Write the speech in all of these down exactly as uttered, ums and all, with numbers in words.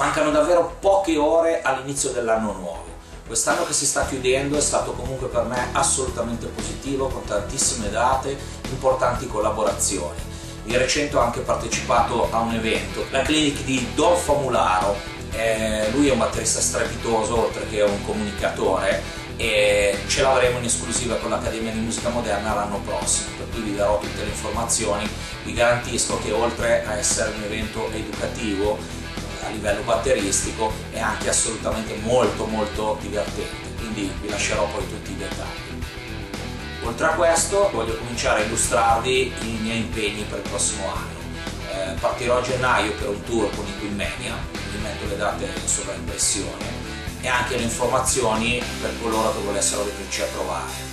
Mancano davvero poche ore all'inizio dell'anno nuovo. Quest'anno che si sta chiudendo è stato comunque per me assolutamente positivo, con tantissime date, importanti collaborazioni. Di recente ho anche partecipato a un evento, la clinic di Dom Famularo. Eh, lui è un batterista strepitoso, oltre che un comunicatore, e ce l'avremo in esclusiva con l'Accademia di Musica Moderna l'anno prossimo, per cui vi darò tutte le informazioni. Vi garantisco che oltre a essere un evento educativo, a livello batteristico è anche assolutamente molto molto divertente, quindi vi lascerò poi tutti i dettagli. Oltre a questo voglio cominciare a illustrarvi i miei impegni per il prossimo anno. Eh, partirò a gennaio per un tour con i Queenmania, vi metto le date in sovraimpressione e anche le informazioni per coloro che volessero venirci a trovare.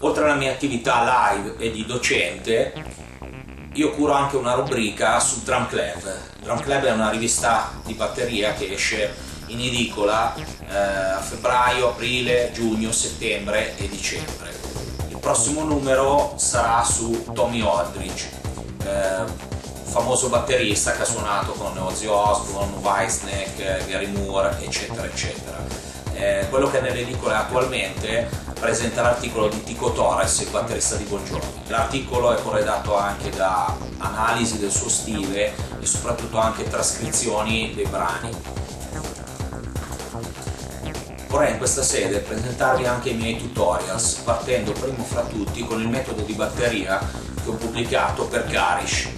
Oltre alla mia attività live e di docente, io curo anche una rubrica su Drum Club. Drum Club è una rivista di batteria che esce in edicola eh, a febbraio, aprile, giugno, settembre e dicembre. Il prossimo numero sarà su Tommy Aldridge, eh, famoso batterista che ha suonato con Ozzy Osbourne, Weissneck, Gary Moore, eccetera, eccetera. Eh, quello che è nell'edicola attualmente presenta l'articolo di Tico Torres, il batterista di Buongiorno. L'articolo è corredato anche da analisi del suo stile e soprattutto anche trascrizioni dei brani. Vorrei in questa sede presentarvi anche i miei tutorials, partendo primo fra tutti con il metodo di batteria che ho pubblicato per Garish.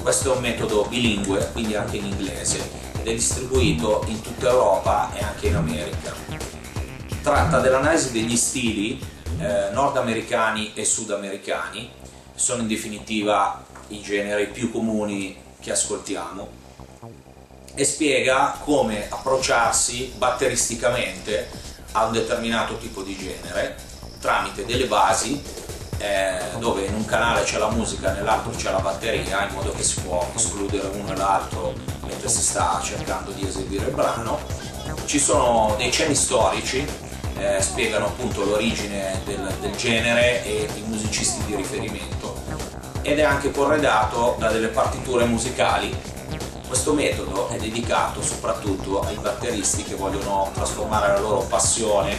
Questo è un metodo bilingue, quindi anche in inglese, ed è distribuito in tutta Europa e anche in America. Tratta dell'analisi degli stili eh, nordamericani e sudamericani, che sono in definitiva i generi più comuni che ascoltiamo, e spiega come approcciarsi batteristicamente a un determinato tipo di genere tramite delle basi eh, dove in un canale c'è la musica, nell'altro c'è la batteria, in modo che si può escludere uno e l'altro mentre si sta cercando di eseguire il brano. Ci sono dei cenni storici, eh, spiegano appunto l'origine del, del genere e i musicisti di riferimento, ed è anche corredato da delle partiture musicali. Questo metodo è dedicato soprattutto ai batteristi che vogliono trasformare la loro passione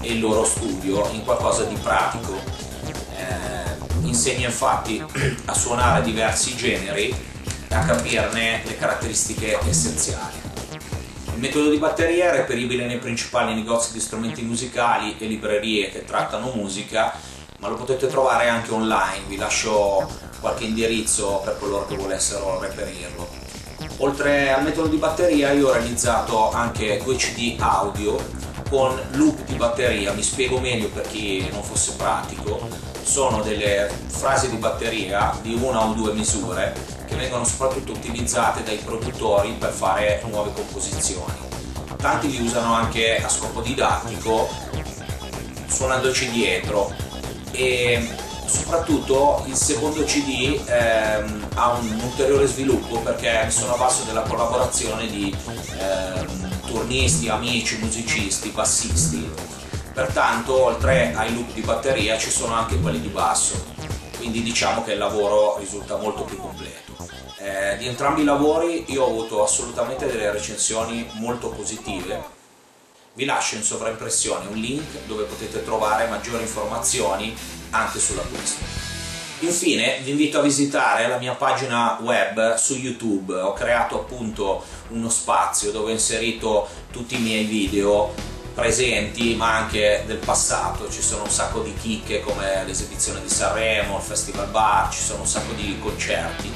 e il loro studio in qualcosa di pratico. Eh, insegna infatti a suonare diversi generi, a capirne le caratteristiche essenziali. Il metodo di batteria è reperibile nei principali negozi di strumenti musicali e librerie che trattano musica, ma lo potete trovare anche online, vi lascio qualche indirizzo per coloro che volessero reperirlo. Oltre al metodo di batteria io ho realizzato anche due C D audio con loop di batteria, mi spiego meglio per chi non fosse pratico. Sono delle frasi di batteria di una o due misure che vengono soprattutto utilizzate dai produttori per fare nuove composizioni. Tanti li usano anche a scopo didattico, suonandoci dietro, e soprattutto il secondo C D ehm, ha un ulteriore sviluppo perché mi sono avvalso della collaborazione di ehm, turnisti, amici, musicisti, bassisti. Pertanto oltre ai loop di batteria ci sono anche quelli di basso, quindi diciamo che il lavoro risulta molto più completo. Eh, di entrambi i lavori io ho avuto assolutamente delle recensioni molto positive. Vi lascio in sovraimpressione un link dove potete trovare maggiori informazioni anche sull'acquisto. Infine vi invito a visitare la mia pagina web su YouTube. Ho creato appunto uno spazio dove ho inserito tutti i miei video presenti ma anche del passato. Ci sono un sacco di chicche come l'esibizione di Sanremo, il Festival Bar, ci sono un sacco di concerti,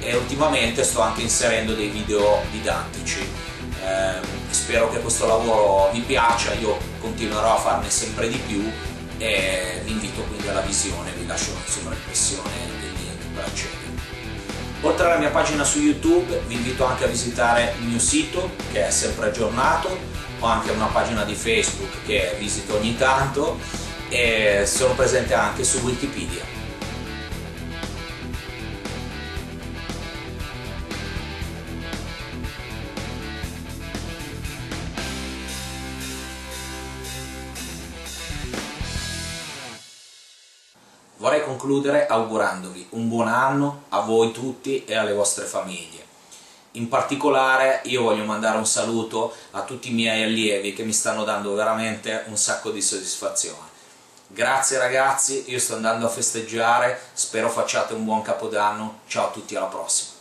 e ultimamente sto anche inserendo dei video didattici. Eh, spero che questo lavoro vi piaccia, io continuerò a farne sempre di più e vi invito quindi alla visione, vi lascio una sovraimpressione del link per accedere. Oltre alla mia pagina su YouTube vi invito anche a visitare il mio sito che è sempre aggiornato, ho anche una pagina di Facebook che visito ogni tanto, e sono presente anche su Wikipedia. Vorrei concludere augurandovi un buon anno a voi tutti e alle vostre famiglie. In particolare io voglio mandare un saluto a tutti i miei allievi che mi stanno dando veramente un sacco di soddisfazione. Grazie ragazzi, io sto andando a festeggiare, spero facciate un buon Capodanno, ciao a tutti, alla prossima!